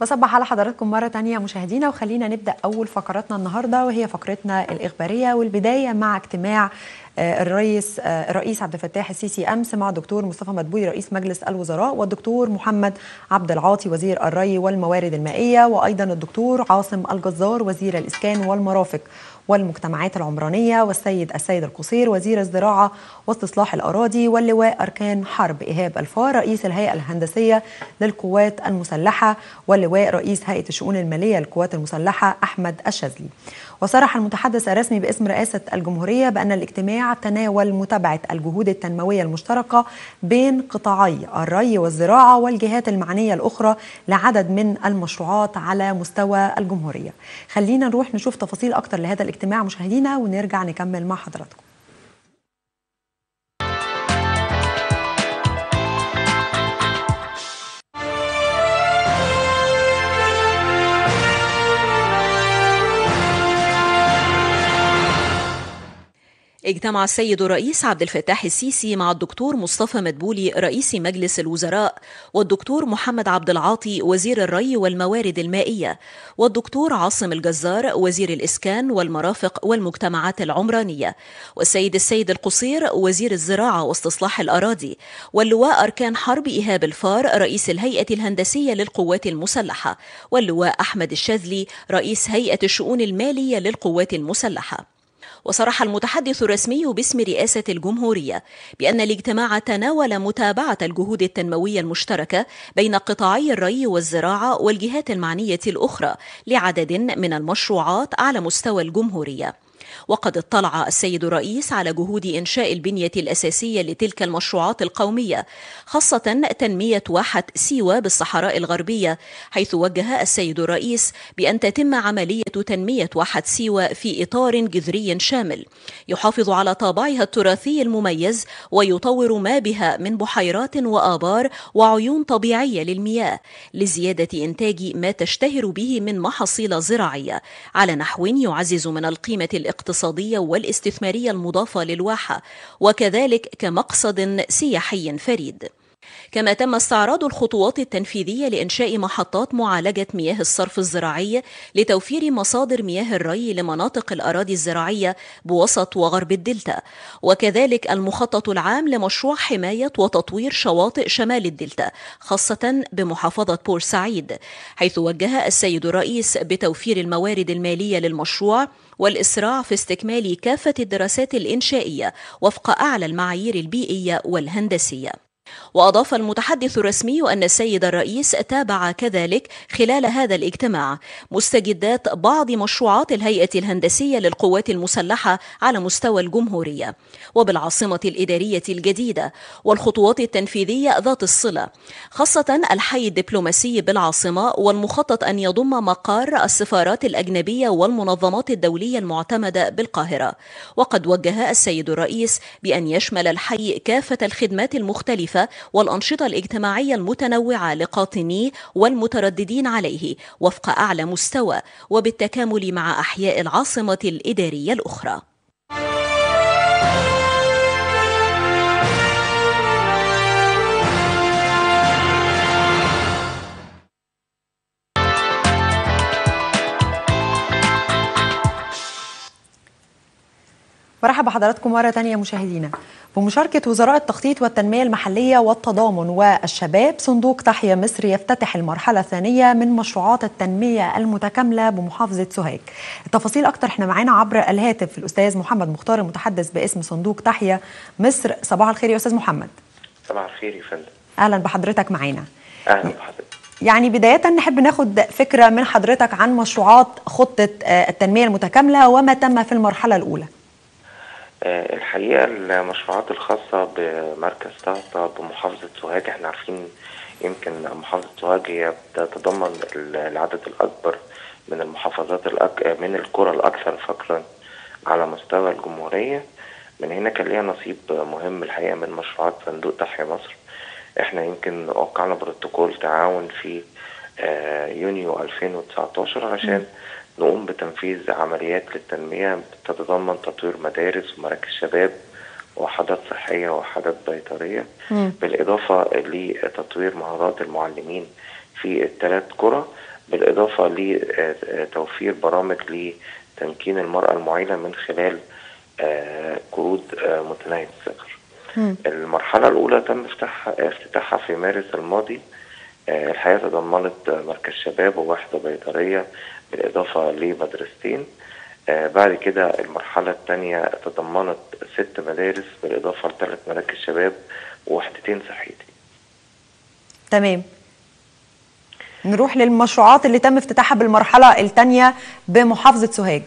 بصبح على حضراتكم مرة تانية مشاهدينا، وخلينا نبدأ أول فقراتنا النهاردة وهي فقرتنا الإخبارية، والبداية مع اجتماع الرئيس عبد الفتاح السيسي امس مع الدكتور مصطفى مدبولي رئيس مجلس الوزراء، والدكتور محمد عبد العاطي وزير الري والموارد المائية، وأيضا الدكتور عاصم الجزار وزير الإسكان والمرافق والمجتمعات العمرانية، والسيد السيد القصير وزير الزراعة واستصلاح الأراضي، واللواء أركان حرب ايهاب الفار رئيس الهيئة الهندسية للقوات المسلحة، واللواء رئيس هيئة الشؤون المالية للقوات المسلحة احمد الشاذلي. وصرح المتحدث الرسمي باسم رئاسة الجمهورية بأن الاجتماع تناول متابعة الجهود التنموية المشتركة بين قطاعي الري والزراعة والجهات المعنية الأخرى لعدد من المشروعات على مستوى الجمهورية. خلينا نروح نشوف تفاصيل أكتر لهذا الاجتماع مشاهدينا ونرجع نكمل مع حضراتكم. اجتمع السيد الرئيس عبد الفتاح السيسي مع الدكتور مصطفى مدبولي رئيس مجلس الوزراء، والدكتور محمد عبد العاطي وزير الري والموارد المائية، والدكتور عاصم الجزار وزير الإسكان والمرافق والمجتمعات العمرانية، والسيد السيد القصير وزير الزراعة واستصلاح الأراضي، واللواء أركان حرب إيهاب الفار رئيس الهيئة الهندسية للقوات المسلحة، واللواء أحمد الشاذلي رئيس هيئة الشؤون المالية للقوات المسلحة. وصرح المتحدث الرسمي باسم رئاسة الجمهورية بأن الاجتماع تناول متابعة الجهود التنموية المشتركة بين قطاعي الري والزراعة والجهات المعنية الأخرى لعدد من المشروعات على مستوى الجمهورية. وقد اطلع السيد الرئيس على جهود إنشاء البنية الأساسية لتلك المشروعات القومية، خاصة تنمية واحة سيوة بالصحراء الغربية، حيث وجه السيد الرئيس بأن تتم عملية تنمية واحة سيوة في إطار جذري شامل يحافظ على طابعها التراثي المميز ويطور ما بها من بحيرات وآبار وعيون طبيعية للمياه لزيادة إنتاج ما تشتهر به من محاصيل زراعية على نحو يعزز من القيمة الاقتصادية والاستثمارية المضافة للواحة، وكذلك كمقصد سياحي فريد. كما تم استعراض الخطوات التنفيذية لإنشاء محطات معالجة مياه الصرف الزراعي لتوفير مصادر مياه الري لمناطق الأراضي الزراعية بوسط وغرب الدلتا، وكذلك المخطط العام لمشروع حماية وتطوير شواطئ شمال الدلتا خاصة بمحافظة بورسعيد، حيث وجه السيد الرئيس بتوفير الموارد المالية للمشروع والإسراع في استكمال كافة الدراسات الإنشائية وفق أعلى المعايير البيئية والهندسية. وأضاف المتحدث الرسمي أن السيد الرئيس تابع كذلك خلال هذا الاجتماع مستجدات بعض مشروعات الهيئة الهندسية للقوات المسلحة على مستوى الجمهورية وبالعاصمة الإدارية الجديدة والخطوات التنفيذية ذات الصلة، خاصة الحي الدبلوماسي بالعاصمة، والمخطط أن يضم مقار السفارات الأجنبية والمنظمات الدولية المعتمدة بالقاهرة. وقد وجه السيد الرئيس بأن يشمل الحي كافة الخدمات المختلفة والأنشطة الاجتماعية المتنوعة لقاطنيه والمترددين عليه وفق أعلى مستوى وبالتكامل مع أحياء العاصمة الإدارية الأخرى. مرحبا حضراتكم مرة تانية مشاهدينا. بمشاركة وزراء التخطيط والتنمية المحلية والتضامن والشباب، صندوق تحيا مصر يفتتح المرحلة الثانية من مشروعات التنمية المتكاملة بمحافظة سوهاج. التفاصيل أكتر احنا معانا عبر الهاتف الأستاذ محمد مختار المتحدث باسم صندوق تحيا مصر. صباح الخير يا أستاذ محمد. صباح الخير يا فندم. أهلا بحضرتك معانا. أهلا بحضرتك. يعني بداية نحب ناخد فكرة من حضرتك عن مشروعات خطة التنمية المتكاملة وما تم في المرحلة الأولى. الحقيقه المشروعات الخاصه بمركز طهطة بمحافظه سوهاج، احنا عارفين يمكن محافظه سوهاج هي تتضمن العدد الاكبر من المحافظات من القرى الاكثر فقرا على مستوى الجمهوريه. من هنا كان ليها نصيب مهم الحقيقه من مشروعات صندوق تحيا مصر. احنا يمكن وقعنا بروتوكول تعاون في يونيو 2019 علشان نقوم بتنفيذ عمليات للتنمية تتضمن تطوير مدارس ومراكز شباب وحدات صحيه وحدات بيطريه، بالاضافه لتطوير مهارات المعلمين في الثلاث قرى، بالاضافه لتوفير برامج لتمكين المراه المعيله من خلال قروض متناهيه الصغر. المرحله الاولى تم افتتاحها في مارس الماضي. الحقيقه تضمنت مركز شباب ووحده بيطريه بالاضافه لمدرستين. بعد كده المرحله الثانيه تضمنت 6 مدارس بالاضافه لثلاث مراكز شباب ووحدتين صحيتي. تمام. نروح للمشروعات اللي تم افتتاحها بالمرحله الثانيه بمحافظه سوهاج.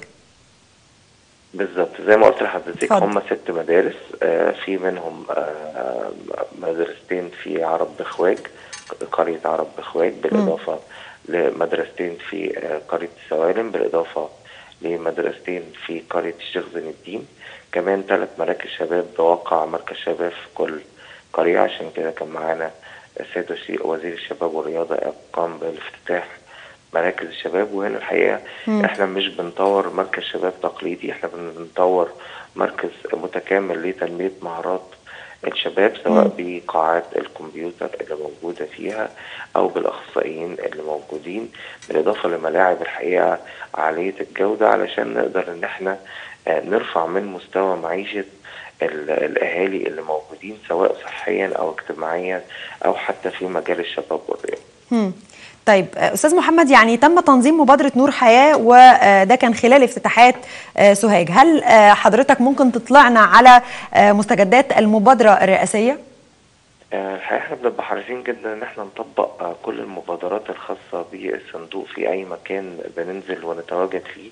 بالظبط زي ما قلت لحضرتك هم 6 مدارس، في منهم مدرستين في عرب بخواج، قريه عرب بخواج، بالاضافه لمدرستين في قريه السوالم، بالاضافه لمدرستين في قريه الشيخ زين الدين، كمان 3 مراكز شباب بواقع مركز شباب في كل قريه. عشان كده كان معانا السيد وزير الشباب والرياضه قام بالافتتاح مراكز الشباب. وهنا الحقيقه احنا مش بنطور مركز شباب تقليدي، احنا بنطور مركز متكامل لتنميه مهارات الشباب، سواء بقاعات الكمبيوتر اللي موجوده فيها او بالاخصائيين اللي موجودين، بالاضافه لملاعب الحقيقه عاليه الجوده، علشان نقدر ان احنا نرفع من مستوى معيشه الاهالي اللي موجودين، سواء صحيا او اجتماعيا او حتى في مجال الشباب والرياضه. طيب استاذ محمد، يعني تم تنظيم مبادره نور حياه وده كان خلال افتتاحات سوهاج، هل حضرتك ممكن تطلعنا على مستجدات المبادره الرئاسيه؟ الحقيقه احنا بنبقى حريصين جدا ان احنا نطبق كل المبادرات الخاصه بالصندوق في اي مكان بننزل ونتواجد فيه،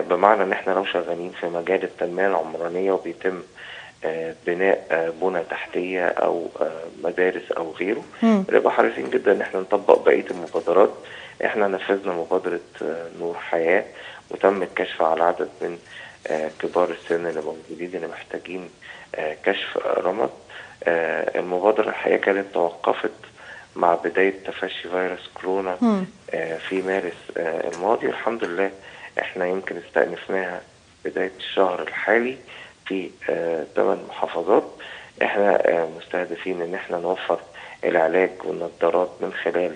بمعنى ان احنا لو شغالين في مجال التنميه العمرانيه وبيتم بناء بنى تحتيه او مدارس او غيره، بنبقى حريصين جدا ان احنا نطبق بقيه المبادرات. احنا نفذنا مبادره نور حياه وتم الكشف على عدد من كبار السن اللي موجودين اللي محتاجين كشف رمد. المبادره الحقيقه كانت توقفت مع بدايه تفشي فيروس كورونا في مارس الماضي. الحمد لله احنا يمكن استأنفناها بدايه الشهر الحالي في 8 محافظات. احنا مستهدفين ان احنا نوفر العلاج والنظارات من خلال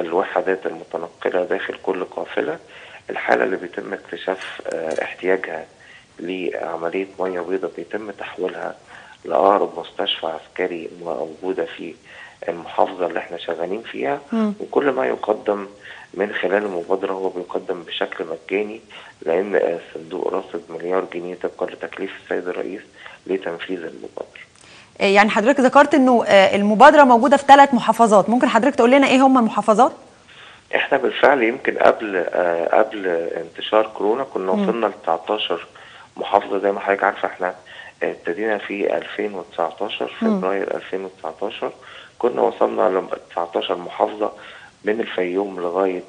الوحدات المتنقله داخل كل قافله. الحاله اللي بيتم اكتشاف احتياجها لعمليه ميه بيضاء بيتم تحويلها لاقرب مستشفى عسكري موجوده في المحافظه اللي احنا شغالين فيها، وكل ما يقدم من خلال المبادره هو بيقدم بشكل مجاني، لان الصندوق راصد $1 مليار طبقا لتكليف السيد الرئيس لتنفيذ المبادره. يعني حضرتك ذكرت انه المبادره موجوده في 3 محافظات، ممكن حضرتك تقول لنا ايه هم المحافظات؟ احنا بالفعل يمكن قبل انتشار كورونا كنا وصلنا ل 19 محافظه. زي ما حضرتك عارفه احنا ابتدينا في 2019 فبراير 2019 كنا وصلنا ل 19 محافظه من الفيوم لغايه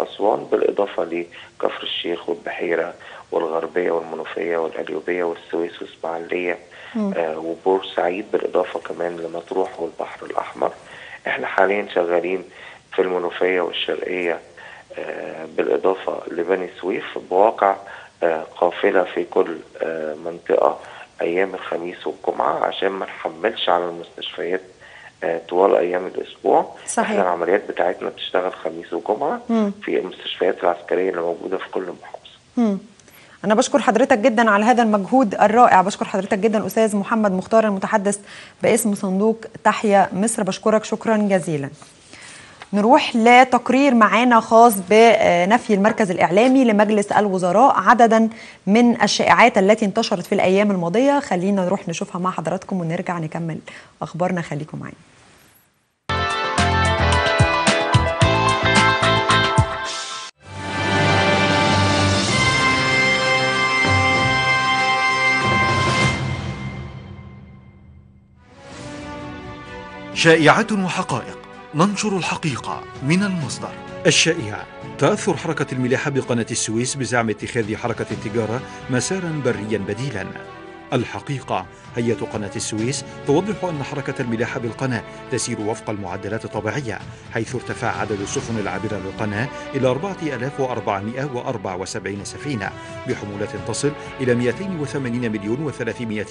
اسوان، بالاضافه لكفر الشيخ والبحيره والغربيه والمنوفيه والقليوبيه والسويس والاسماعيليه وبورسعيد، بالاضافه كمان لمطروح والبحر الاحمر. احنا حاليا شغالين في المنوفيه والشرقيه بالاضافه لبني سويف بواقع قافله في كل منطقه ايام الخميس والجمعه عشان ما نحملش على المستشفيات طوال ايام الاسبوع. صحيح. احنا العمليات بتاعتنا بتشتغل خميس وجمعه في المستشفيات العسكريه اللي موجوده في كل محافظه. انا بشكر حضرتك جدا على هذا المجهود الرائع، بشكر حضرتك جدا استاذ محمد مختار المتحدث باسم صندوق تحيا مصر، بشكرك شكرا جزيلا. نروح لتقرير معانا خاص بنفي المركز الإعلامي لمجلس الوزراء عددا من الشائعات التي انتشرت في الأيام الماضية، خلينا نروح نشوفها مع حضراتكم ونرجع نكمل أخبارنا، خليكم معانا. شائعات وحقائق، ننشر الحقيقة من المصدر. الشائعة: تأثر حركة الملاحة بقناة السويس بزعم اتخاذ حركة التجارة مسارا بريا بديلا. الحقيقة هيئة قناة السويس توضح أن حركة الملاحة بالقناة تسير وفق المعدلات الطبيعية، حيث ارتفع عدد السفن العابرة للقناة إلى 4474 سفينة بحمولة تصل إلى 280 مليون و300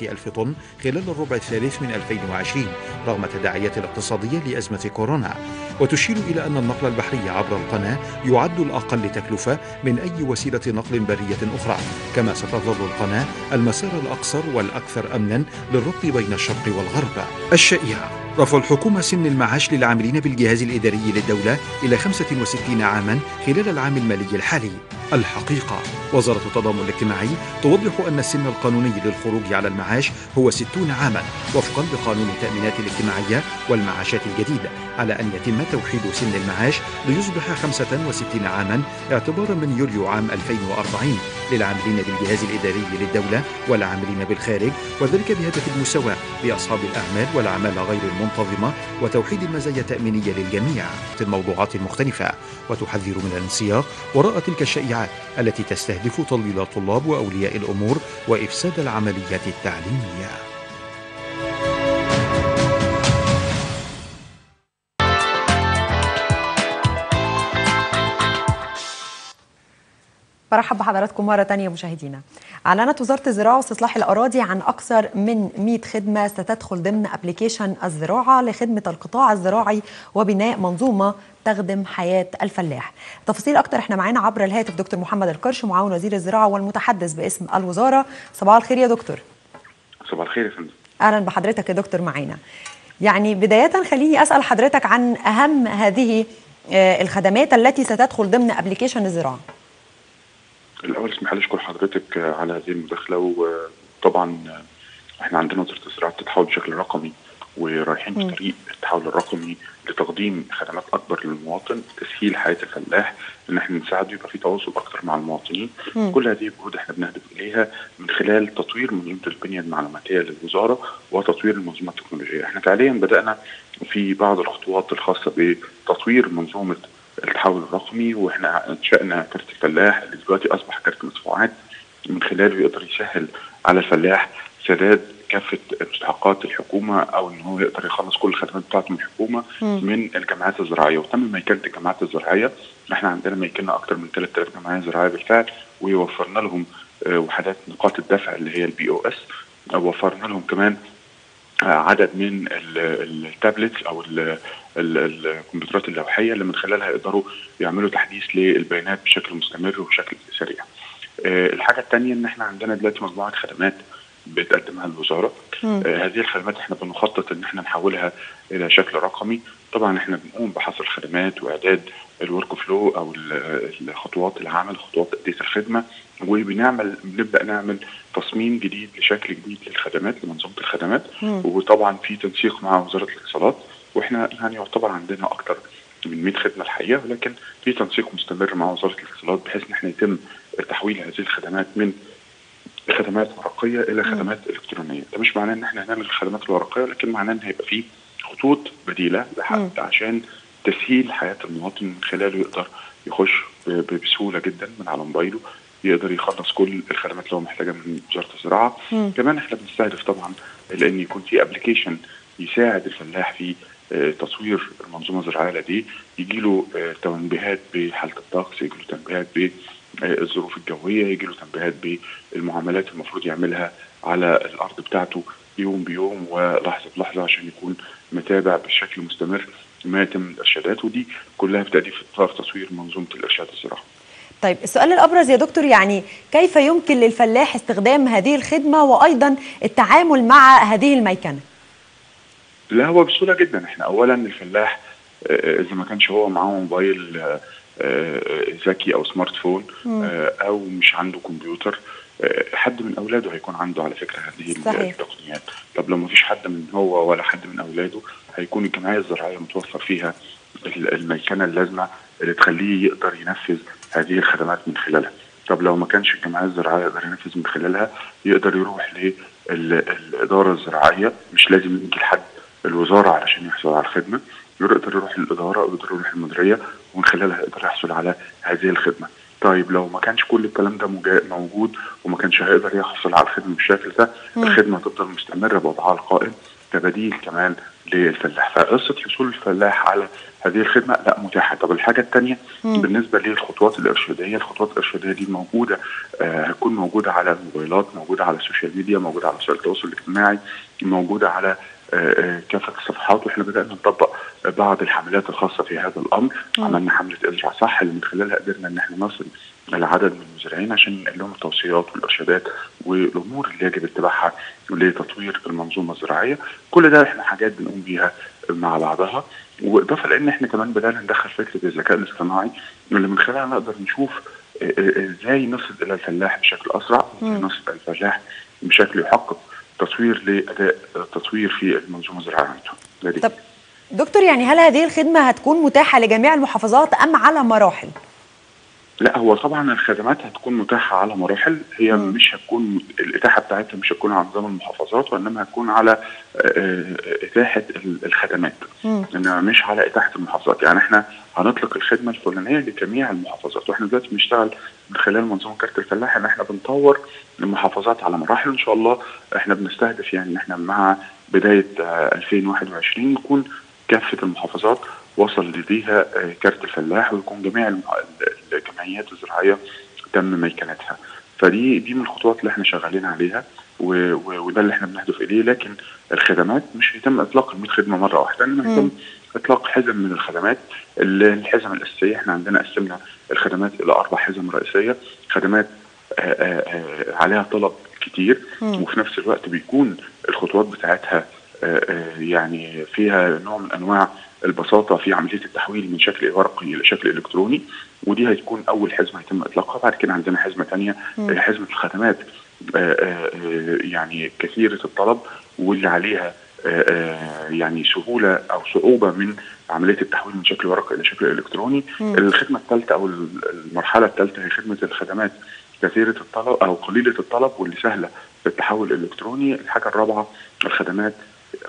ألف طن خلال الربع الثالث من 2020 رغم تداعيات الاقتصادية لأزمة كورونا. وتشير إلى أن النقل البحري عبر القناة يعد الأقل تكلفة من أي وسيلة نقل برية أخرى، كما ستظل القناة المسار الأقصر والأكثر أمناً للربط بين الشرق والغرب. الشائعة: رفع الحكومة سن المعاش للعاملين بالجهاز الإداري للدولة إلى 65 عاماً خلال العام المالي الحالي. الحقيقة: وزارة التضامن الاجتماعي توضح أن السن القانوني للخروج على المعاش هو 60 عاماً وفقاً لقانون التأمينات الاجتماعية والمعاشات الجديدة، على أن يتم توحيد سن المعاش ليصبح 65 عاماً اعتباراً من يوليو عام 2040 للعاملين بالجهاز الإداري للدولة والعاملين بالخارج، وذلك بهدف المساواة بأصحاب الأعمال والأعمال غير المنتظمة وتوحيد المزايا التأمينية للجميع في الموضوعات المختلفة. وتحذر من الانسياق وراء تلك الشائعات التي تستهدف تضليل الطلاب وأولياء الأمور وإفساد العمليات التعليمية. برحب بحضراتكم مرة تانية مشاهدينا. أعلنت وزارة الزراعة واستصلاح الأراضي عن أكثر من 100 خدمة ستدخل ضمن أبليكيشن الزراعة لخدمة القطاع الزراعي وبناء منظومة تخدم حياة الفلاح. تفاصيل أكتر احنا معانا عبر الهاتف دكتور محمد الكرش، معاون وزير الزراعة والمتحدث باسم الوزارة. صباح الخير يا دكتور. صباح الخير يا فندم. أهلا بحضرتك يا دكتور معانا. يعني بداية خليني أسأل حضرتك عن أهم هذه الخدمات التي ستدخل ضمن أبليكيشن الزراعة. الأول اسمح لي أشكر حضرتك على هذه المداخلة، وطبعا احنا عندنا وزارة الزراعة بتتحول بشكل رقمي ورايحين في طريق التحول الرقمي لتقديم خدمات أكبر للمواطن، تسهيل حياة الفلاح، إن احنا نساعده يبقى في تواصل أكتر مع المواطنين. كل هذه الجهود احنا بنهدف إليها من خلال تطوير منظومة البنية المعلوماتية للوزارة وتطوير المنظومة التكنولوجية. احنا فعليا بدأنا في بعض الخطوات الخاصة بتطوير منظومة التحول الرقمي، واحنا انشأنا كارت الفلاح اللي دلوقتي اصبح كارت مدفوعات، من خلاله يقدر يسهل على الفلاح سداد كافه مستحقات الحكومه، او ان هو يقدر يخلص كل الخدمات بتاعته من الحكومه من الجمعيات الزراعيه. وتم ميكنه الجمعيات الزراعيه، احنا عندنا ميكنه اكثر من 3000 جمعيه زراعيه بالفعل، ووفرنا لهم وحدات نقاط الدفع اللي هي الBOS، وفرنا لهم كمان عدد من التابلتس او الكمبيوترات اللوحيه اللي من خلالها يقدروا يعملوا تحديث للبيانات بشكل مستمر وبشكل سريع. الحاجه الثانيه ان احنا عندنا دلوقتي مجموعه خدمات بتقدمها الوزاره. هذه الخدمات احنا بنخطط ان احنا نحولها الى شكل رقمي. طبعا احنا بنقوم بحصر الخدمات واعداد الورك فلو او الخطوات العمل، خطوات تأدية الخدمه، وبنبدا نعمل تصميم جديد لشكل جديد للخدمات، لمنظومه الخدمات، وطبعا في تنسيق مع وزاره الاتصالات. واحنا يعني يعتبر عندنا اكثر من 100 خدمه الحقيقه، ولكن في تنسيق مستمر مع وزاره الاتصالات بحيث ان احنا يتم تحويل هذه الخدمات من خدمات ورقيه الى خدمات الكترونيه. ده مش معناه ان احنا هنعمل الخدمات الورقيه، لكن معناه ان هيبقى في خطوط بديله عشان تسهيل حياه المواطن، من خلاله يقدر يخش بسهوله جدا من على موبايله، يقدر يخلص كل الخدمات اللي هو محتاجها من وزاره الزراعه. كمان احنا بنستهدف طبعا لان يكون في ابلكيشن يساعد الفلاح في تطوير المنظومه الزراعيه لديه، يجي له تنبيهات بحاله الطقس، يجي له تنبيهات بالظروف الجويه، يجي له تنبيهات بالمعاملات المفروض يعملها على الارض بتاعته يوم بيوم ولحظه بلحظه، عشان يكون متابع بشكل مستمر ما يتم الارشادات، ودي كلها بتأدي في اطار تطوير منظومه الارشاد الزراعي. طيب السؤال الابرز يا دكتور، يعني كيف يمكن للفلاح استخدام هذه الخدمه وايضا التعامل مع هذه الميكنه؟ لا هو بسهوله جدا. احنا اولا الفلاح اذا ما كانش هو معاه موبايل ذكي او سمارت فون او مش عنده كمبيوتر، حد من اولاده هيكون عنده على فكره هذه التقنيات. طب لو ما فيش حد من هو ولا حد من اولاده، هيكون الجمعيه الزراعيه متوفر فيها الميكنه اللازمه اللي تخليه يقدر ينفذ هذه الخدمات من خلالها. طب لو ما كانش الجمعيه الزراعيه يقدر ينفذ من خلالها، يقدر يروح للاداره الزراعيه، مش لازم يجي لحد الوزاره علشان يحصل على الخدمه، يقدر يروح للاداره او يقدر يروح المديريه، ومن خلالها يقدر يحصل على هذه الخدمه. طيب لو ما كانش كل الكلام ده موجود وما كانش هيقدر يحصل على الخدمه بالشكل ده، الخدمه هتفضل مستمره بوضعها القائم كبديل كمان للفلاح، فقصه حصول الفلاح على هذه الخدمه لا متاحه. طب الحاجه الثانيه بالنسبه للخطوات الارشاديه، الخطوات الارشاديه دي موجوده، هتكون موجوده على الموبايلات، موجوده على السوشيال ميديا، موجوده على وسائل التواصل الاجتماعي، موجوده على كافه الصفحات، واحنا بدانا نطبق بعض الحملات الخاصه في هذا الامر. عملنا حمله ارجع صح اللي من خلالها قدرنا ان احنا نصل لعدد من المزارعين عشان نقول لهم التوصيات والارشادات والامور اللي يجب اتباعها لتطوير المنظومه الزراعيه. كل ده احنا حاجات بنقوم بيها مع بعضها، واضافه لان احنا كمان بدانا ندخل فكره الذكاء الاصطناعي اللي من خلالها نقدر نشوف ازاي نصل الى الفلاح بشكل اسرع، نصل الى الفلاح بشكل يحقق تطوير لاداء التطوير في المنظومه الزراعيه عندهم. طب دكتور، يعني هل هذه الخدمه هتكون متاحه لجميع المحافظات ام على مراحل؟ لا هو طبعا الخدمات هتكون متاحه على مراحل، هي مش هتكون الاتاحه بتاعتها مش هتكون على نظام المحافظات، وانما هتكون على اتاحه الخدمات، انما مش على اتاحه المحافظات. يعني احنا هنطلق الخدمه الفلانيه لجميع المحافظات، واحنا دلوقتي بنشتغل من خلال منظومه كارت الفلاح ان احنا بنطور المحافظات على مراحل، ان شاء الله احنا بنستهدف يعني ان احنا مع بدايه 2021 يكون كافه المحافظات وصل لديها كارت الفلاح، ويكون جميع الجمعيات الزراعيه تم ميكنتها. فدي من الخطوات اللي احنا شغالين عليها وده اللي احنا بنهدف اليه. لكن الخدمات مش هيتم اطلاق 100 خدمه مره واحده، انما هيتم اطلاق حزم من الخدمات. الحزم الاساسيه احنا عندنا قسمنا الخدمات الى 4 حزم رئيسيه، خدمات عليها طلب كتير وفي نفس الوقت بيكون الخطوات بتاعتها يعني فيها نوع من انواع البساطه في عمليه التحويل من شكل ورقي الى شكل الكتروني، ودي هتكون اول حزمه هيتم اطلاقها. بعد كده عندنا حزمه ثانيه، حزمه الخدمات يعني كثيره الطلب واللي عليها يعني سهوله او صعوبه من عمليه التحويل من شكل ورقي الى شكل الكتروني. الخدمه الثالثه او المرحله الثالثه هي خدمه الخدمات كثيره الطلب او قليله الطلب واللي سهله في التحول الالكتروني. الحاجه الرابعه الخدمات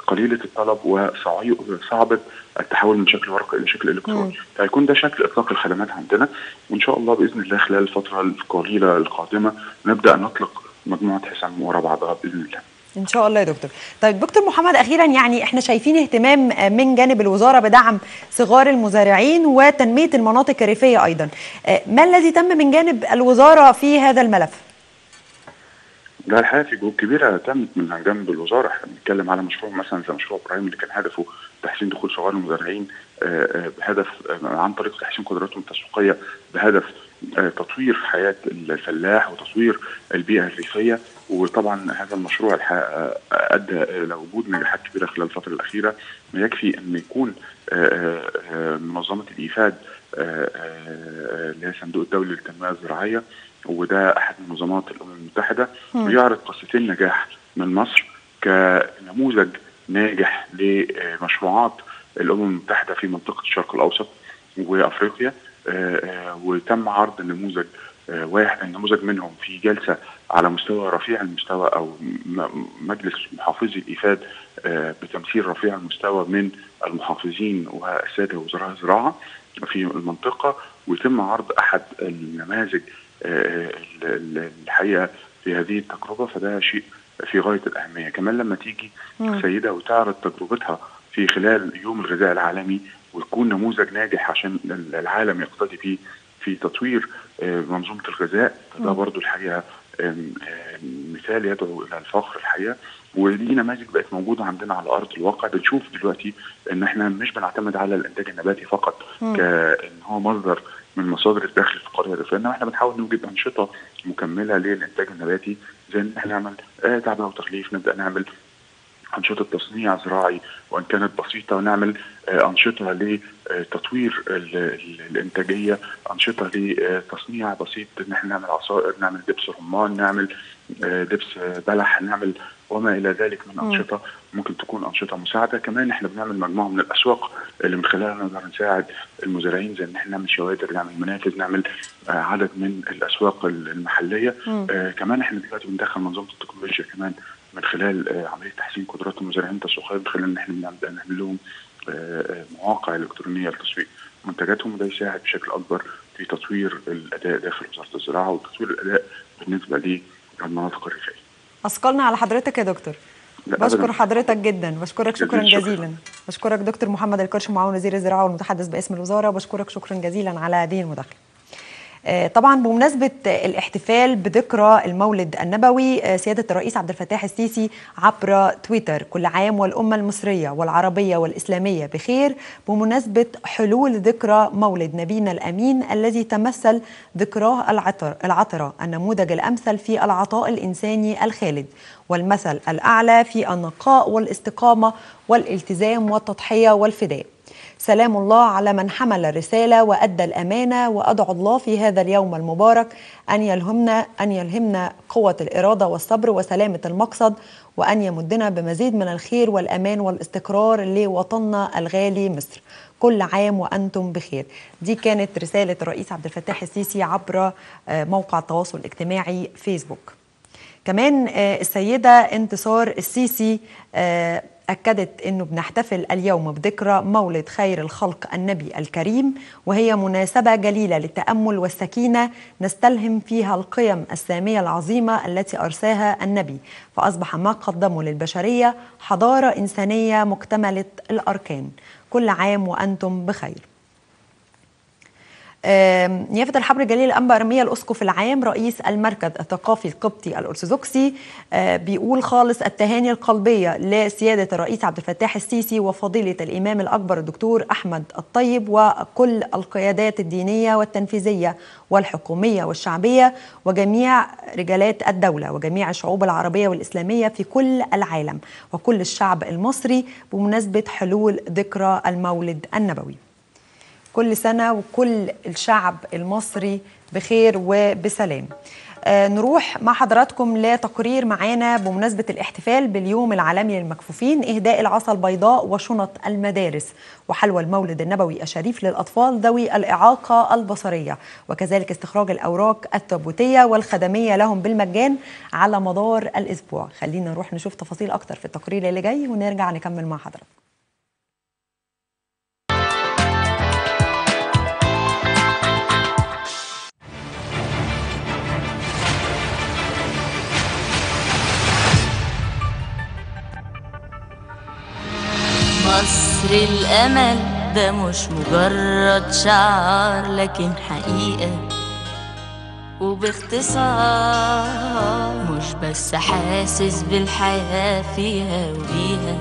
قليله الطلب وصعبه التحول من شكل ورقي الى شكل الكتروني. فهيكون ده شكل اطلاق الخدمات عندنا، وان شاء الله باذن الله خلال الفتره القليله القادمه نبدا نطلق مجموعه حزم ورا بعضها باذن الله. ان شاء الله يا دكتور. طيب دكتور محمد، اخيرا يعني احنا شايفين اهتمام من جانب الوزاره بدعم صغار المزارعين وتنميه المناطق الريفيه ايضا، ما الذي تم من جانب الوزاره في هذا الملف؟ لا الحقيقه في جهود كبيره تمت من جانب الوزاره. احنا بنتكلم على مشروع مثلا زي مشروع ابراهيم اللي كان هدفه تحسين دخول صغار المزارعين بهدف عن طريق تحسين قدراتهم التسويقيه، بهدف تطوير حياه الفلاح وتطوير البيئه الريفيه. وطبعا هذا المشروع الحقيقه ادى الى وجود نجاحات كبيره خلال الفتره الاخيره. ما يكفي ان يكون منظمه الايفاد اللي هي الصندوق الدولي للتنميه الزراعيه، وده احد منظمات الامم المتحده، بيعرض قصتين نجاح من مصر كنموذج ناجح لمشروعات الامم المتحده في منطقه الشرق الاوسط وافريقيا. وتم عرض نموذج واحد، نموذج منهم في جلسه على مستوى رفيع المستوى او مجلس محافظي الايفاد بتمثيل رفيع المستوى من المحافظين والساده وزراء الزراعه في المنطقه، ويتم عرض احد النماذج الحقيقه في هذه التجربه. فده شيء في غايه الاهميه. كمان لما تيجي سيده وتعرض تجربتها في خلال يوم الغذاء العالمي وتكون نموذج ناجح عشان العالم يقتدي بيه في تطوير منظومه الغذاء، فده برضه الحقيقه مثال يدعو الى الفخر الحقيقه. ودي نماذج بقت موجوده عندنا على ارض الواقع. بنشوف دلوقتي ان احنا مش بنعتمد على الانتاج النباتي فقط كان هو مصدر من مصادر الدخل في القريه الريفيه، انما احنا بنحاول نوجد انشطه مكمله للانتاج النباتي، زي ان احنا نعمل تعبئه وتغليف، نبدا نعمل انشطه تصنيع زراعي وان كانت بسيطه، ونعمل انشطه لتطوير الانتاجيه، انشطه لتصنيع بسيط، ان احنا نعمل عصائر، نعمل دبس رمان، نعمل دبس بلح، نعمل وما الى ذلك من انشطه ممكن تكون انشطه مساعده. كمان احنا بنعمل مجموعه من الاسواق اللي من خلالها نقدر نساعد المزارعين، زي ان احنا نعمل شوادر، نعمل منافذ، نعمل عدد من الاسواق المحليه. كمان احنا دلوقتي بندخل منظومه التكنولوجيا كمان من خلال عمليه تحسين قدرات المزارعين التسويقيه، من خلال ان احنا بنبدا نعمل لهم مواقع الكترونيه لتسويق منتجاتهم، وده يساعد بشكل اكبر في تطوير الاداء داخل وزاره الزراعه وتطوير الاداء بالنسبه للمناطق الريفيه. اثقلنا على حضرتك يا دكتور. بشكر حضرتك جدا، بشكرك شكرا جزيلا. بشكرك دكتور محمد الكرش معاون وزير الزراعه والمتحدث باسم الوزاره، وبشكرك شكرا جزيلا على هذه المداخله. طبعا بمناسبة الاحتفال بذكرى المولد النبوي، سيادة الرئيس عبد الفتاح السيسي عبر تويتر: كل عام والأمة المصرية والعربية والإسلامية بخير، بمناسبة حلول ذكرى مولد نبينا الأمين الذي تمثل ذكراه العطرة النموذج الأمثل في العطاء الإنساني الخالد، والمثل الأعلى في النقاء والاستقامة والالتزام والتضحية والفداء. سلام الله على من حمل الرسالة وأدى الأمانة، وأدعو الله في هذا اليوم المبارك أن يلهمنا قوة الإرادة والصبر وسلامة المقصد، وأن يمدنا بمزيد من الخير والأمان والاستقرار لوطننا الغالي مصر. كل عام وأنتم بخير. دي كانت رسالة الرئيس عبد الفتاح السيسي عبر موقع التواصل الاجتماعي فيسبوك. كمان السيدة انتصار السيسي أكدت أنه بنحتفل اليوم بذكرى مولد خير الخلق النبي الكريم، وهي مناسبة جليلة للتأمل والسكينة نستلهم فيها القيم السامية العظيمة التي أرساها النبي، فأصبح ما قدمه للبشرية حضارة إنسانية مكتملة الأركان. كل عام وأنتم بخير. نيافة الحبر الجليل الأنبا إرميا الأسقف العام رئيس المركز الثقافي القبطي الأرثوذكسي بيقول: خالص التهاني القلبية لسيادة الرئيس عبد الفتاح السيسي وفضيلة الإمام الأكبر الدكتور أحمد الطيب وكل القيادات الدينية والتنفيذية والحكومية والشعبية وجميع رجالات الدولة وجميع الشعوب العربية والإسلامية في كل العالم وكل الشعب المصري، بمناسبة حلول ذكرى المولد النبوي. كل سنة وكل الشعب المصري بخير وبسلام. نروح مع حضراتكم لتقرير معانا بمناسبة الاحتفال باليوم العالمي للمكفوفين: إهداء العصا البيضاء وشنط المدارس وحلوى المولد النبوي الشريف للأطفال ذوي الإعاقة البصرية، وكذلك استخراج الأوراق التربوتية والخدمية لهم بالمجان على مدار الأسبوع. خلينا نروح نشوف تفاصيل أكتر في التقرير اللي جاي ونرجع نكمل مع حضراتكم. مصر الأمل ده مش مجرد شعار، لكن حقيقة وباختصار، مش بس حاسس بالحياة فيها وبيها.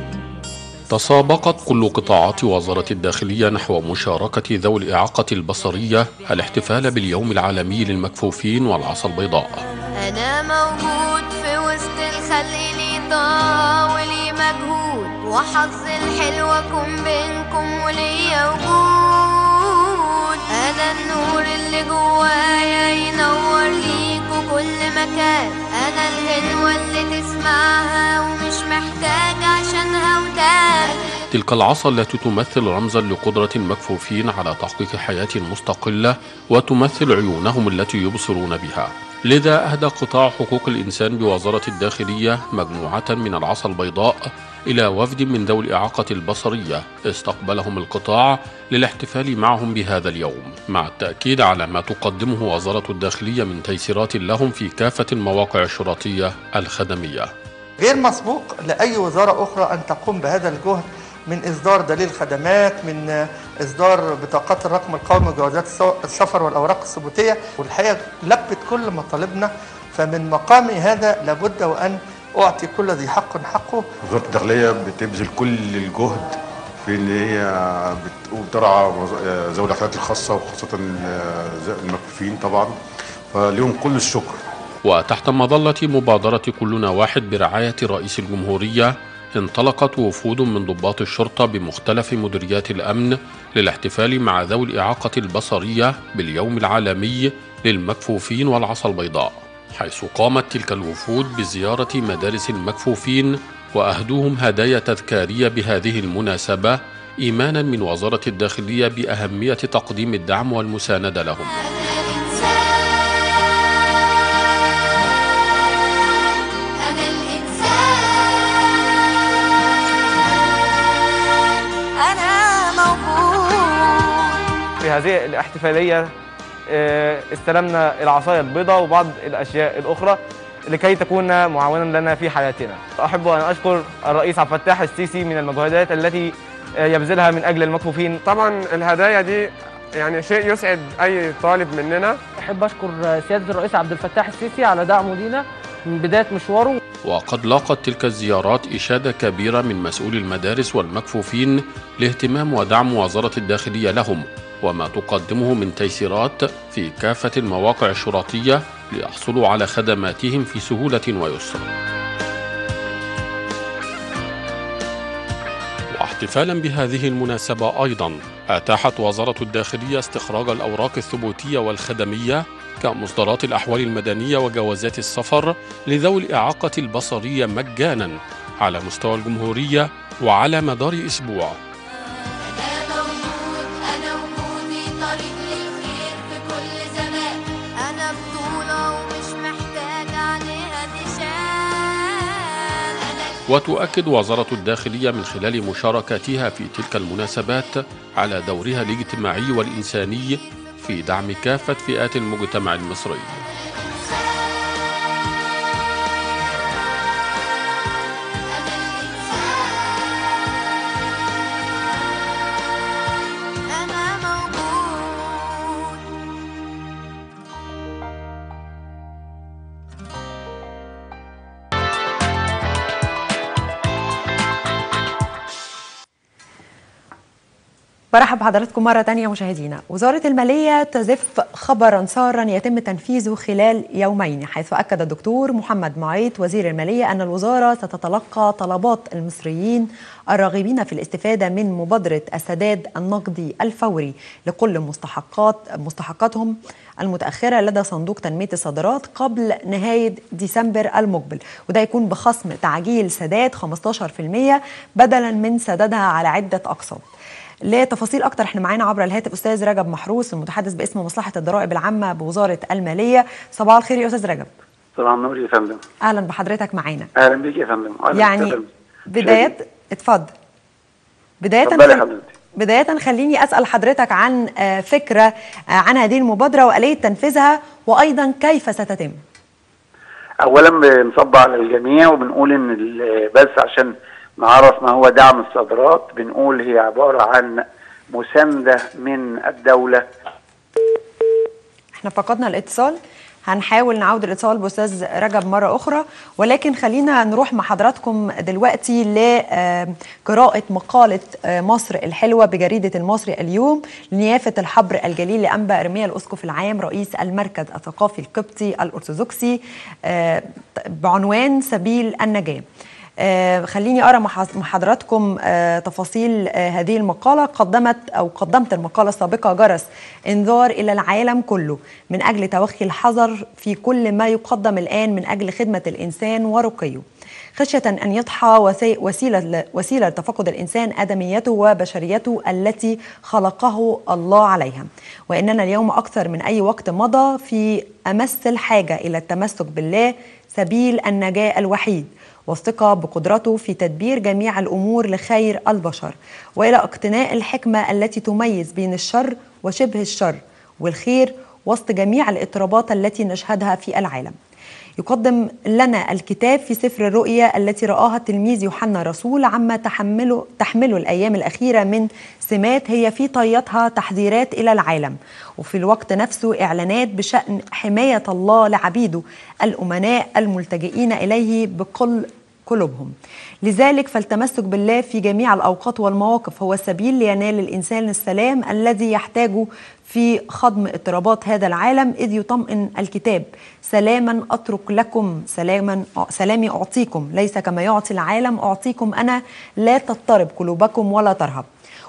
تسابقت كل قطاعات وزارة الداخلية نحو مشاركة ذوي الإعاقة البصرية الاحتفال باليوم العالمي للمكفوفين والعصا البيضاء. أنا موجود في وسط الخلق لي ضاع ولي مجهود، وحظ الحلو أكون بينكم وليا وجود. أنا النور اللي جوايا ينور ليكوا كل مكان، أنا الهنوة اللي تسمعها ومش محتاج عشانها وتاج. تلك العصا التي تمثل رمزا لقدرة المكفوفين على تحقيق حياة مستقلة وتمثل عيونهم التي يبصرون بها. لذا أهدى قطاع حقوق الإنسان بوزارة الداخلية مجموعة من العصا البيضاء إلى وفد من ذوي الإعاقة البصرية استقبلهم القطاع للاحتفال معهم بهذا اليوم، مع التأكيد على ما تقدمه وزارة الداخلية من تيسيرات لهم في كافة المواقع الشرطية الخدمية. غير مسبوق لأي وزارة أخرى أن تقوم بهذا الجهد من إصدار دليل خدمات، من إصدار بطاقات الرقم القومي وجوازات السفر والأوراق الثبوتية، والحقيقة لبت كل مطالبنا، فمن مقامي هذا لابد وأن أعطي كل ذي حق حقه. وزارة الداخلية بتبذل كل الجهد في إن هي بترعى ذوي الاحتياجات الخاصة وخاصة المكفوفين طبعا، فليهم كل الشكر. وتحت مظلة مبادرة كلنا واحد برعاية رئيس الجمهورية انطلقت وفود من ضباط الشرطة بمختلف مديريات الأمن للاحتفال مع ذوي الإعاقة البصرية باليوم العالمي للمكفوفين والعصا البيضاء، حيث قامت تلك الوفود بزيارة مدارس المكفوفين وأهدوهم هدايا تذكارية بهذه المناسبة، إيمانا من وزارة الداخلية بأهمية تقديم الدعم والمساندة لهم. في هذه الاحتفالية استلمنا العصاية البيضاء وبعض الأشياء الأخرى لكي تكون معاونا لنا في حياتنا. أحب أن أشكر الرئيس عبد الفتاح السيسي من المجهودات التي يبذلها من أجل المكفوفين. طبعا الهدايا دي يعني شيء يسعد أي طالب مننا. أحب أشكر سيادة الرئيس عبد الفتاح السيسي على دعمه لينا من بداية مشواره. وقد لاقت تلك الزيارات إشادة كبيرة من مسؤولي المدارس والمكفوفين لاهتمام ودعم وزارة الداخلية لهم وما تقدمه من تيسيرات في كافة المواقع الشرطية ليحصلوا على خدماتهم في سهولة ويسر. واحتفالا بهذه المناسبة أيضا أتاحت وزارة الداخلية استخراج الأوراق الثبوتية والخدمية كمصدرات الأحوال المدنية وجوازات السفر لذوي الإعاقة البصرية مجانا على مستوى الجمهورية وعلى مدار أسبوع. وتؤكد وزارة الداخلية من خلال مشاركتها في تلك المناسبات على دورها الاجتماعي والإنساني في دعم كافة فئات المجتمع المصري. برحب بحضراتكم مرة تانية مشاهدينا. وزارة المالية تزف خبرا سارا يتم تنفيذه خلال يومين، حيث أكد الدكتور محمد معيط وزير المالية أن الوزارة ستتلقى طلبات المصريين الراغبين في الاستفادة من مبادرة السداد النقدي الفوري لكل مستحقاتهم المتأخرة لدى صندوق تنمية الصادرات قبل نهاية ديسمبر المقبل، وده يكون بخصم تعجيل سداد 15% بدلا من سدادها على عدة أقساط. لتفاصيل اكتر احنا معانا عبر الهاتف استاذ رجب محروس المتحدث باسم مصلحه الضرائب العامه بوزاره الماليه. صباح الخير يا استاذ رجب. صباح النور يا فندم. اهلا بحضرتك معانا. اهلا بيك يا فندم. يعني بدايه خليني اسال حضرتك عن فكره عن هذه المبادره واليه تنفيذها وايضا كيف ستتم. اولا بنصب على الجميع وبنقول ان بس عشان نعرف ما هو دعم الصادرات، بنقول هي عبارة عن مساندة من الدولة. احنا فقدنا الاتصال، هنحاول نعود الاتصال بأستاذ رجب مرة أخرى، ولكن خلينا نروح مع حضراتكم دلوقتي لقراءة مقالة مصر الحلوة بجريدة المصري اليوم لنيافة الحبر الجليل لأنبا إرميا الأسقف العام رئيس المركز الثقافي القبطي الأرثوذكسي بعنوان سبيل النجاة. خليني أرى مع حضراتكم تفاصيل هذه المقالة. قدمت المقالة السابقة جرس انذار إلى العالم كله من أجل توخي الحذر في كل ما يقدم الآن من أجل خدمة الإنسان ورقيه، خشية أن يضحى وسيلة لتفقد الإنسان آدميته وبشريته التي خلقه الله عليها، وإننا اليوم أكثر من أي وقت مضى في أمس الحاجة إلى التمسك بالله سبيل النجاة الوحيد والثقة بقدرته في تدبير جميع الأمور لخير البشر، وإلى اقتناء الحكمة التي تميز بين الشر وشبه الشر والخير وسط جميع الاضطرابات التي نشهدها في العالم. يقدم لنا الكتاب في سفر الرؤيا التي رآها التلميذ يوحنا رسول عما تحمله الأيام الأخيرة من سمات هي في طياتها تحذيرات إلى العالم، وفي الوقت نفسه إعلانات بشأن حماية الله لعبيده الأمناء الملتجئين إليه بكل قلوبهم. لذلك فالتمسك بالله في جميع الأوقات والمواقف هو السبيل لينال الإنسان السلام الذي يحتاجه في خضم اضطرابات هذا العالم، إذ يطمئن الكتاب سلاما أترك لكم سلامي أعطيكم، ليس كما يعطي العالم أعطيكم أنا، لا تضطرب قلوبكم ولا ترهب.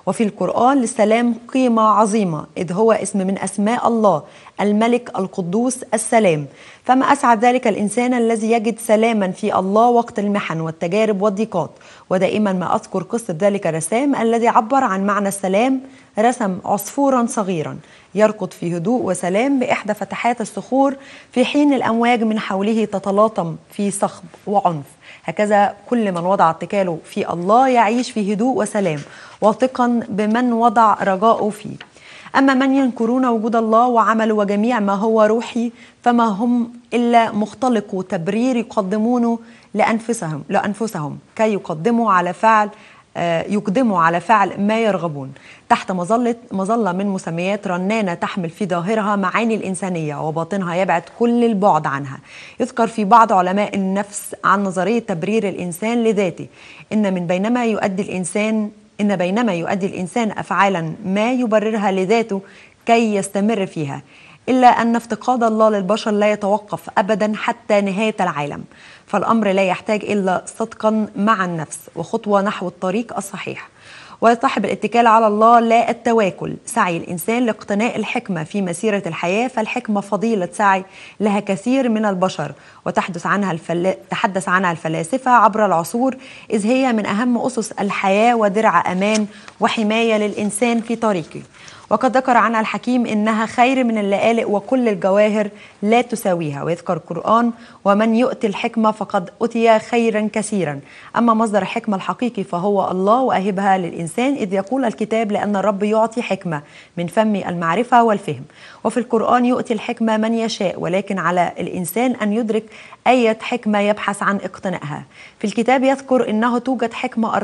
وفي القرآن للسلام قيمة عظيمة، إذ هو اسم من أسماء الله الملك القدوس السلام، فما أسعد ذلك الإنسان الذي يجد سلاما في الله وقت المحن والتجارب والضيقات. ودائما ما أذكر قصة ذلك الرسام الذي عبر عن معنى السلام، رسم عصفورا صغيرا يركض في هدوء وسلام بإحدى فتحات الصخور في حين الأمواج من حوله تتلاطم في صخب وعنف. هكذا كل من وضع اتكاله في الله يعيش في هدوء وسلام واثقا بمن وضع رجاؤه فيه. أما من ينكرون وجود الله وعمل وجميع ما هو روحي فما هم إلا مختلقوا تبرير يقدمونه لأنفسهم كي يقدموا على فعل ما يرغبون تحت مظلة من مسميات رنانة تحمل في ظاهرها معاني الإنسانية وباطنها يبعد كل البعد عنها. يذكر في بعض علماء النفس عن نظرية تبرير الإنسان لذاته إن بينما يؤدي الإنسان أفعالا ما يبررها لذاته كي يستمر فيها، إلا أن افتقاد الله للبشر لا يتوقف أبدا حتى نهاية العالم، فالأمر لا يحتاج إلا صدقا مع النفس وخطوة نحو الطريق الصحيح. ويصاحب الاتكال على الله لا التواكل سعي الإنسان لاقتناء الحكمة في مسيرة الحياة، فالحكمة فضيلة سعي لها كثير من البشر وتحدث عنها الفلاسفة عبر العصور، إذ هي من أهم أسس الحياة ودرع أمان وحماية للإنسان في طريقه. وقد ذكر عنها الحكيم إنها خير من اللآلئ وكل الجواهر لا تساويها، ويذكر القرآن ومن يؤتي الحكمة فقد أُتي خيرا كثيرا. أما مصدر الحكمة الحقيقي فهو الله وأهبها للإنسان، إذ يقول الكتاب لأن الرب يعطي حكمة من فم المعرفة والفهم، وفي القرآن يؤتي الحكمة من يشاء، ولكن على الإنسان أن يدرك أي حكمة يبحث عن اقتنائها. في الكتاب يذكر إنه توجد حكمة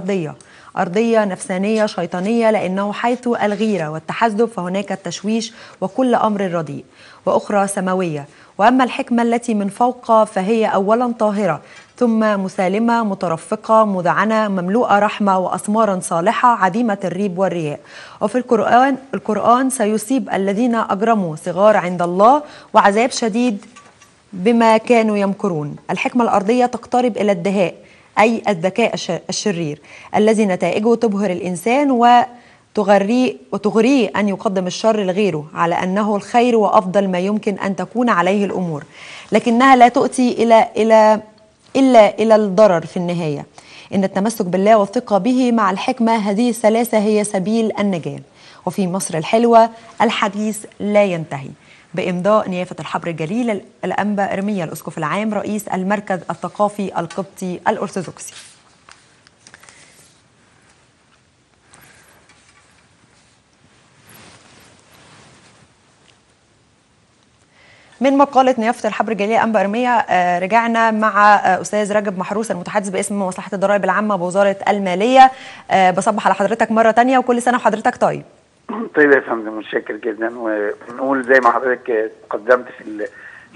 أرضية نفسانية شيطانية، لأنه حيث الغيرة والتحزب فهناك التشويش وكل أمر رديء، وأخرى سماوية. وأما الحكمة التي من فوق فهي أولا طاهرة، ثم مسالمة مترفقة مذعنة مملوءة رحمة وأثمارا صالحة عديمة الريب والرياء. وفي القرآن سيصيب الذين أجرموا صغار عند الله وعذاب شديد بما كانوا يمكرون. الحكمة الأرضية تقترب إلى الدهاء، أي الذكاء الشرير الذي نتائجه تبهر الإنسان وتغريه أن يقدم الشر لغيره على أنه الخير وأفضل ما يمكن أن تكون عليه الأمور، لكنها لا تؤتي إلا الضرر في النهاية. إن التمسك بالله والثقة به مع الحكمة، هذه الثلاثة هي سبيل النجاة. وفي مصر الحلوة الحديث لا ينتهي بإمضاء نيافة الحبر الجليل الأنبا إرميا الأسقف العام رئيس المركز الثقافي القبطي الأرثوذكسي. من مقالة نيافة الحبر الجليل أنبا إرميا رجعنا مع أستاذ رجب محروس المتحدث باسم مصلحة الضرائب العامة بوزارة المالية. بصبح على حضرتك مرة تانية وكل سنة وحضرتك طيب. طيب يا فندم، متشكر جدا. ونقول زي ما حضرتك قدمت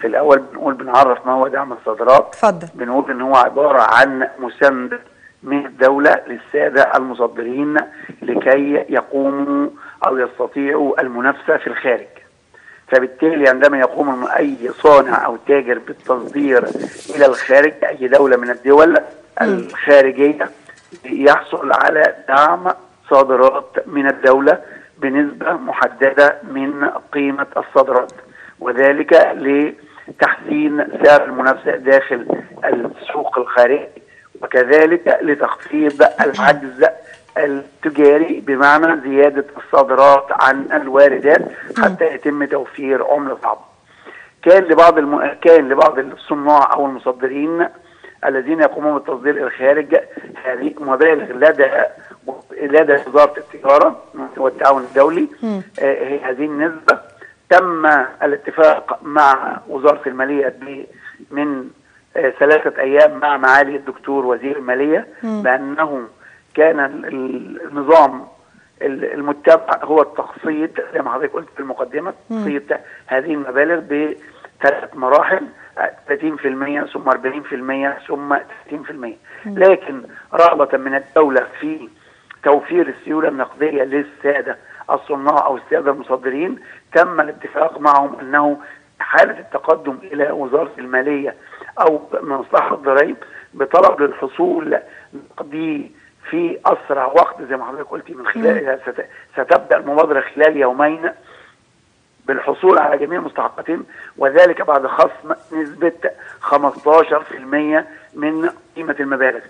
في الاول، بنقول بنعرف ما هو دعم الصادرات. اتفضل. بنقول ان هو عباره عن مساندة من الدوله للساده المصدرين لكي يقوموا او يستطيعوا المنافسه في الخارج. فبالتالي عندما يقوم اي صانع او تاجر بالتصدير الى الخارج اي دوله من الدول الخارجيه يحصل على دعم صادرات من الدوله بنسبة محددة من قيمة الصادرات، وذلك لتحسين سعر المنافسة داخل السوق الخارجي، وكذلك لتخفيض العجز التجاري بمعنى زيادة الصادرات عن الواردات حتى يتم توفير عملة صعبة. كان لبعض الصناع أو المصدرين الذين يقومون بالتصدير إلى الخارج هذه مبالغ لدى وزارة التجارة والتعاون الدولي. هذه النسبة تم الاتفاق مع وزارة المالية من 3 أيام مع معالي الدكتور وزير المالية بأنه كان النظام المتبع هو التقسيط زي ما حضرتك قلت في المقدمة، تقسيط هذه المبالغ ب3 مراحل، 30% ثم 40% ثم 30%. لكن رغبة من الدولة في توفير السيولة النقدية للسادة الصناع أو السادة المصدرين، تم الاتفاق معهم أنه حالة التقدم إلى وزارة المالية أو مصلحة الضرائب بطلب للحصول نقدي في أسرع وقت زي ما حضرتك قلتي، من خلالها ستبدأ المبادرة خلال يومين بالحصول على جميع المستحقين، وذلك بعد خصم نسبة 15% من قيمة المبالغ.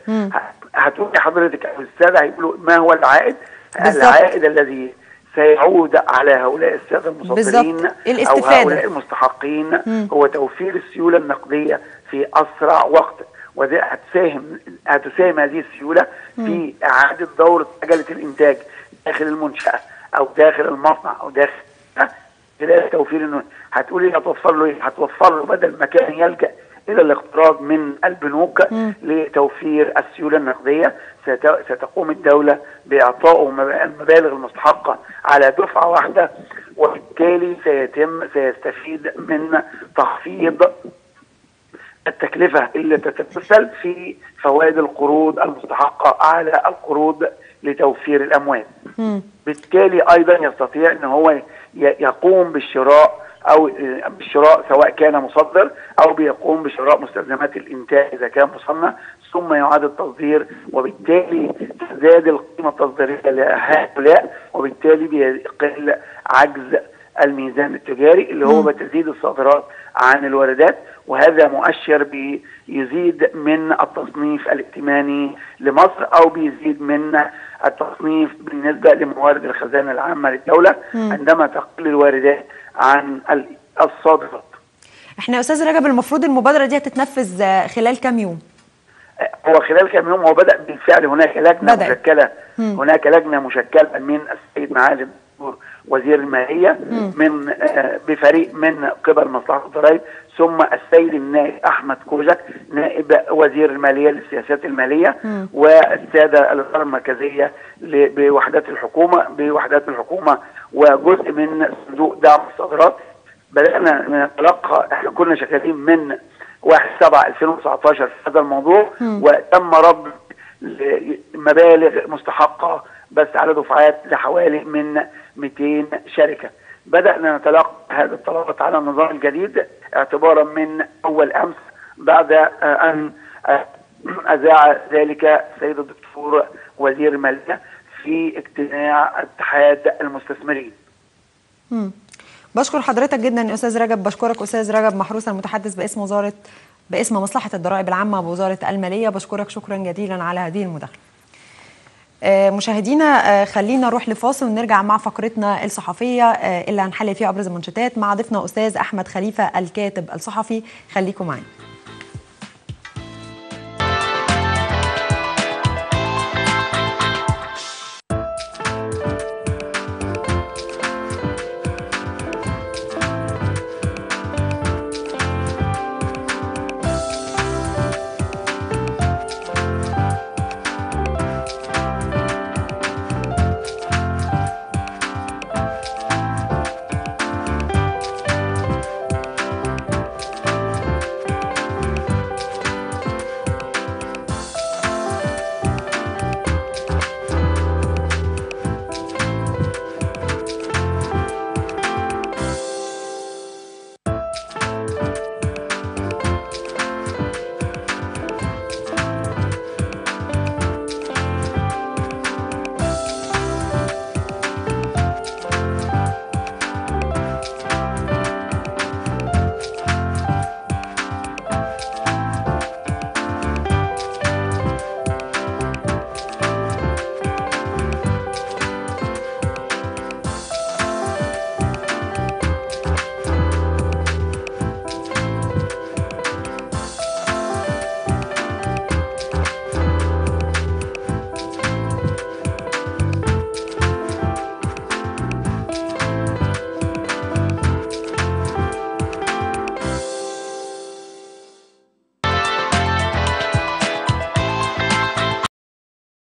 هتقولي حضرتك السادة هيقولوا ما هو العائد؟ بالزبط. العائد الذي سيعود على هؤلاء السادة المصدرين أو هؤلاء المستحقين هو توفير السيولة النقدية في أسرع وقت، وده هتساهم هذه السيولة في إعادة دورة عجلة الإنتاج داخل المنشأة أو داخل المصنع أو داخل خلال توفير انه هتقولي هتوفر له ايه؟ هتوفر له بدل ما كان يلجأ الى الاقتراض من البنوك لتوفير السيوله النقديه، ستقوم الدوله باعطائه المبالغ المستحقه على دفعه واحده، وبالتالي سيستفيد من تخفيض التكلفه اللي تتمثل في فوائد القروض المستحقه على القروض لتوفير الاموال. بالتالي ايضا يستطيع ان هو يقوم بالشراء سواء كان مصدر او بيقوم بشراء مستلزمات الانتاج اذا كان مصنع، ثم يعاد التصدير، وبالتالي تزداد القيمه التصديريه لهؤلاء، وبالتالي بيقل عجز الميزان التجاري اللي هو بتزيد الصادرات عن الواردات، وهذا مؤشر بيزيد من التصنيف الائتماني لمصر او بيزيد من التصنيف بالنسبه لموارد الخزانه العامه للدوله عندما تقل الواردات عن الصادرات. احنا يا استاذ رجب المفروض المبادره دي هتتنفذ خلال كام يوم؟ هو خلال كام يوم هو بدأ بالفعل، هناك لجنه مشكله، من السيد معالي وزير الماليه من بفريق من قبل مصلحه الضرائب، ثم السيد النائب احمد كوجك نائب وزير الماليه للسياسات الماليه، والساده الاداره المركزيه بوحدات الحكومه وجزء من صندوق دعم الصادرات. بدانا نتلقى، احنا كنا شغالين من 1/7/2019 في هذا الموضوع، وتم ربط مبالغ مستحقه بس على دفعات لحوالي من 200 شركه. بدأنا نتلقى هذه الطلبات على النظام الجديد اعتبارا من اول امس، بعد ان اذاع ذلك السيد الدكتور وزير الماليه في اجتماع اتحاد المستثمرين. بشكر حضرتك جدا يا استاذ رجب، بشكرك استاذ رجب محروس المتحدث باسم مصلحه الضرائب العامه بوزاره الماليه، بشكرك شكرا جزيلا على هذه المداخله. مشاهدينا خلينا نروح لفاصل ونرجع مع فقرتنا الصحفيه اللي هنحلل فيها ابرز المنشطات مع ضيفنا استاذ احمد خليفه الكاتب الصحفي، خليكم معانا.